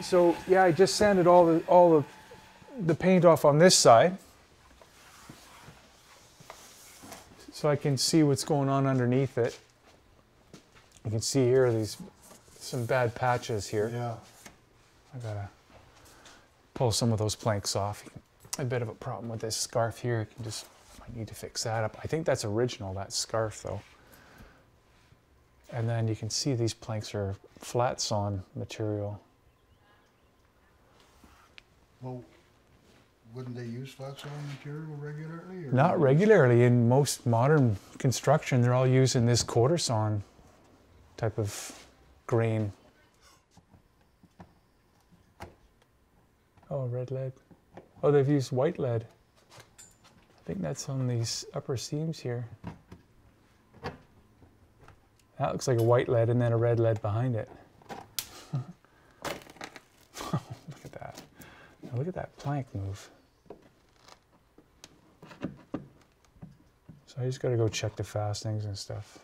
So yeah, I just sanded all the paint off on this side, so I can see what's going on underneath it. You can see here some bad patches here. Yeah, I gotta pull some of those planks off. A bit of a problem with this scarf here. I can just, I need to fix that up. I think that's original, that scarf though. And then you can see these planks are flat sawn material. Well, wouldn't they use flat sawn material regularly? Or not regularly. In most modern construction, they're all using this quarter sawn type of grain. Oh, red lead. Oh, they've used white lead. I think that's on these upper seams here. That looks like a white lead and then a red lead behind it. Look at that. Now look at that plank move. So I just gotta go check the fastenings and stuff.